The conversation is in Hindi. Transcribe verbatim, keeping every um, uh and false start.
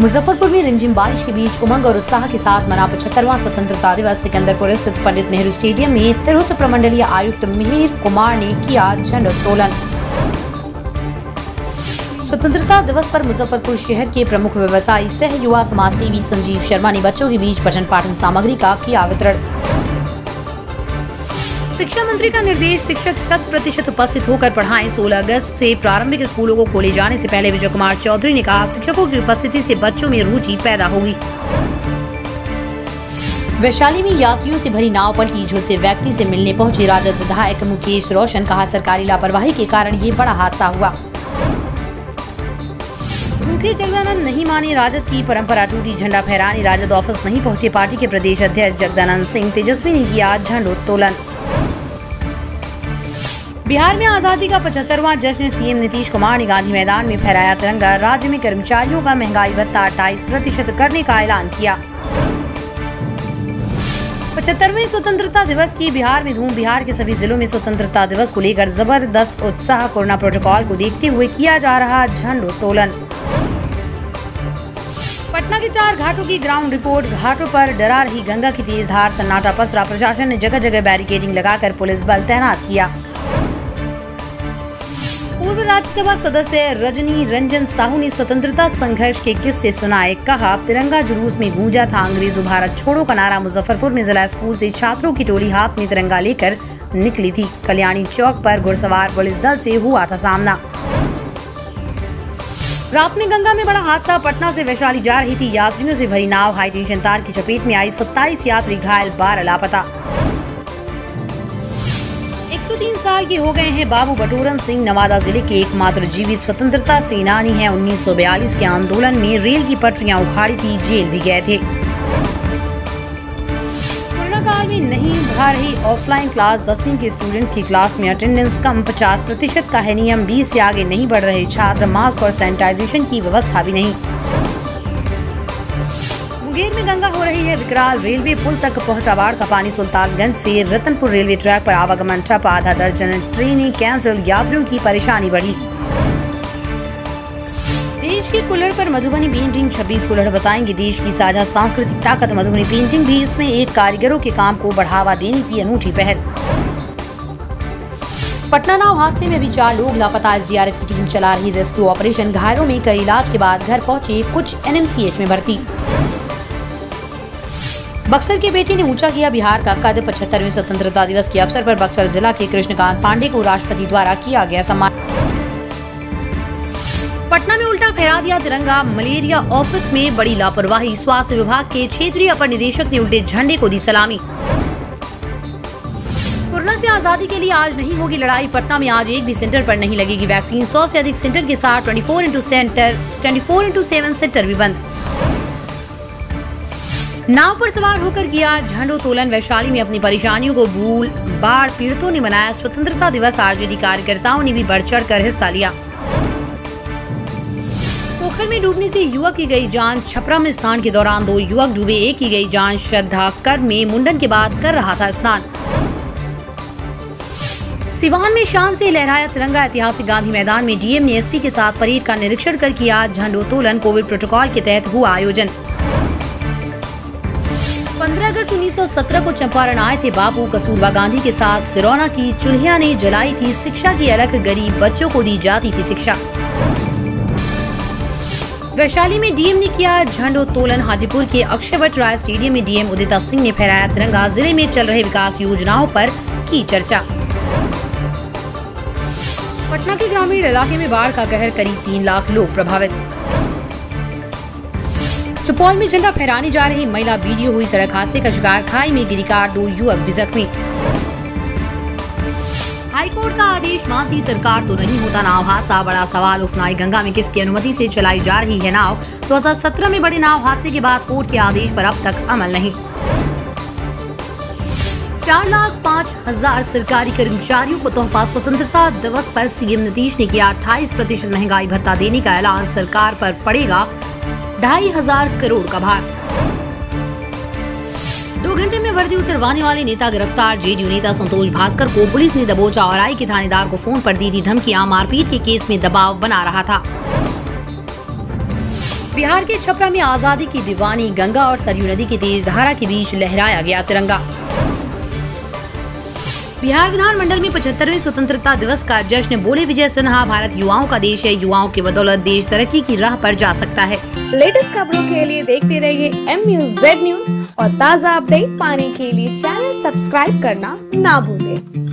मुजफ्फरपुर में रिमझिम बारिश के बीच उमंग और उत्साह के साथ मना पचहत्तरवां स्वतंत्रता दिवस। सिकंदरपुर स्थित पंडित नेहरू स्टेडियम में तिरुत प्रमंडलीय आयुक्त मिहिर कुमार ने किया झंडोत्तोलन। स्वतंत्रता दिवस पर मुजफ्फरपुर शहर के प्रमुख व्यवसायी सह युवा समाज सेवी संजीव शर्मा ने बच्चों के बीच पठन पाठन सामग्री का किया वितरण। शिक्षा मंत्री का निर्देश, शिक्षक शत प्रतिशत उपस्थित होकर पढ़ाएं। सोलह अगस्त से प्रारंभिक स्कूलों को खोले जाने से पहले विजय कुमार चौधरी ने कहा, शिक्षकों की उपस्थिति से बच्चों में रुचि पैदा होगी। वैशाली में यात्रियों से भरी नाव पलटी, झुलसे व्यक्ति से मिलने पहुंचे राजद विधायक मुकेश रोशन। कहा, सरकारी लापरवाही के कारण ये बड़ा हादसा हुआ। झूठे जगदानंद नहीं माने, राजद की परंपरा टूटी। झंडा फहराने राजद ऑफिस नहीं पहुंचे पार्टी के प्रदेश अध्यक्ष जगदानंद सिंह। तेजस्वी ने किया झंडोत्तोलन। बिहार में आजादी का पचहत्तरवां जश्न, सीएम नीतीश कुमार ने गांधी मैदान में फहराया तिरंगा। राज्य में कर्मचारियों का महंगाई भत्ता अट्ठाईस प्रतिशत करने का ऐलान किया। पचहत्तरवें स्वतंत्रता दिवस की बिहार में धूम। बिहार के सभी जिलों में स्वतंत्रता दिवस को लेकर जबरदस्त उत्साह। कोरोना प्रोटोकॉल को देखते हुए किया जा रहा झंडोत्तोलन। पटना के चार घाटों की ग्राउंड रिपोर्ट। घाटों पर डरा रही गंगा की तेज धार, सन्नाटा पसरा। प्रशासन ने जगह जगह बैरिकेडिंग लगाकर पुलिस बल तैनात किया। पूर्व राज्यसभा सदस्य रजनी रंजन साहू ने स्वतंत्रता संघर्ष के किस्से सुनाए। कहा, तिरंगा जुलूस में गूंजा था अंग्रेजों भारत छोड़ो का नारा। मुजफ्फरपुर में जिला स्कूल से छात्रों की टोली हाथ में तिरंगा लेकर निकली थी। कल्याणी चौक पर घुड़सवार पुलिस दल से हुआ था सामना। रात में गंगा में बड़ा हादसा, पटना से वैशाली जा रही थी यात्रियों से भरी नाव हाईटेंशन तार की चपेट में आई। सत्ताईस यात्री घायल, बारह लापता। तीन साल के हो गए हैं बाबू बटोरन सिंह। नवादा जिले के एकमात्र जीवी स्वतंत्रता सेनानी हैं। उन्नीस सौ बयालीस के आंदोलन में रेल की पटरियां उखाड़ी थी, जेल भी गए थे। कोरोना काल में नहीं भा रही ऑफलाइन क्लास। दसवीं के स्टूडेंट्स की क्लास में अटेंडेंस कम, पचास प्रतिशत का है नियम। बीस से आगे नहीं बढ़ रहे छात्र, मास्क और सैनिटाइजेशन की व्यवस्था भी नहीं। मुंगेर में गंगा हो रही है विकराल, रेलवे पुल तक पहुंचा बाढ़ का पानी। सुल्तानगंज से रतनपुर रेलवे ट्रैक पर आवागमन ठप, आधा दर्जन ट्रेनें कैंसिल, यात्रियों की परेशानी बढ़ी। देश की कुल्हड़ पर मधुबनी पेंटिंग, छब्बीस कुल्हड़ बताएंगे देश की साझा सांस्कृतिक ताकत। मधुबनी पेंटिंग भी इसमें एक कारीगरों के काम को बढ़ावा देने की अनूठी पहल। पटना नाव हादसे में भी चार लोग लापता, एसडीआरएफ की टीम चला रही रेस्क्यू ऑपरेशन। घायलों में कई इलाज के बाद घर पहुंचे, कुछ एनएमसीएच में भर्ती। बक्सर की बेटी ने ऊंचा किया बिहार का कद। पचहत्तरवें स्वतंत्रता दिवस के अवसर पर बक्सर जिला के कृष्णकांत पांडे को राष्ट्रपति द्वारा किया गया सम्मान। पटना में उल्टा फहरा दिया तिरंगा, मलेरिया ऑफिस में बड़ी लापरवाही। स्वास्थ्य विभाग के क्षेत्रीय अपर निदेशक ने उल्टे झंडे को दी सलामी। कोरोना से आजादी के लिए आज नहीं होगी लड़ाई। पटना में आज एक भी सेंटर पर नहीं लगेगी वैक्सीन। सौ से अधिक सेंटर के साथ twenty four into centre twenty four into seven centre भी बंद। नाव पर सवार होकर किया झंडोत्तोलन। वैशाली में अपनी परेशानियों को भूल बाढ़ पीड़ितों ने मनाया स्वतंत्रता दिवस। आरजेडी कार्यकर्ताओं ने भी बढ़ चढ़ कर हिस्सा लिया। पोखर में डूबने से युवक की गई जान। छपरा में स्नान के दौरान दो युवक डूबे, एक की गई जान। श्रद्धा कर में मुंडन के बाद कर रहा था स्नान। सिवान में शान से लहराया तिरंगा। ऐतिहासिक गांधी मैदान में डीएम ने एसपी के साथ परेड का निरीक्षण कर किया झंडोत्तोलन। कोविड प्रोटोकॉल के तहत हुआ आयोजन। पंद्रह अगस्त उन्नीस सौ सत्रह को चंपारण आए थे बापू, कस्तूरबा गांधी के साथ। सिरौना की चूल्हिया ने जलाई थी शिक्षा की अलख, गरीब बच्चों को दी जाती थी शिक्षा। वैशाली में डीएम ने किया झंडोत्तोलन। हाजीपुर के अक्षय भट्ट राय स्टेडियम में डीएम उदिता सिंह ने फहराया तिरंगा। जिले में चल रहे विकास योजनाओं पर की चर्चा। पटना के ग्रामीण इलाके में बाढ़ का कहर, करीब तीन लाख लोग प्रभावित। सुपौल में झंडा फहराने जा रही महिला वीडियो हुई सड़क हादसे का शिकार, खाई में गिरी कार, दो युवक भी जख्मी। हाईकोर्ट का आदेश मानती सरकार तो नहीं होता नाव हादसा, बड़ा सवाल। उफनाई गंगा में किसकी अनुमति से चलाई जा रही है नाव। दो हज़ार सत्रह में बड़े नाव हादसे के बाद कोर्ट के आदेश पर अब तक अमल नहीं। चार लाख पाँच हजार सरकारी कर्मचारियों को तोहफा। स्वतंत्रता दिवस पर सीएम नीतीश ने किया अट्ठाईस प्रतिशत महंगाई भत्ता देने का ऐलान। सरकार पर पड़ेगा ढाई हजार करोड़ का भार। दो घंटे में वर्दी उतरवाने वाले नेता गिरफ्तार। जेडीयू नेता संतोष भास्कर को पुलिस ने दबोचा। औराई के थानेदार को फोन पर दी थी धमकियां। मारपीट के केस में दबाव बना रहा था। बिहार के छपरा में आजादी की दीवानी, गंगा और सरयू नदी की तेज धारा के बीच लहराया गया तिरंगा। बिहार विधानमंडल में पचहत्तरवें स्वतंत्रता दिवस का जश्न, बोले विजय सिन्हा, भारत युवाओं का देश है, युवाओं की बदौलत देश तरक्की की राह पर जा सकता है। लेटेस्ट खबरों के लिए देखते रहिए एम न्यूज, जेड न्यूज और ताज़ा अपडेट पाने के लिए चैनल सब्सक्राइब करना ना भूलें।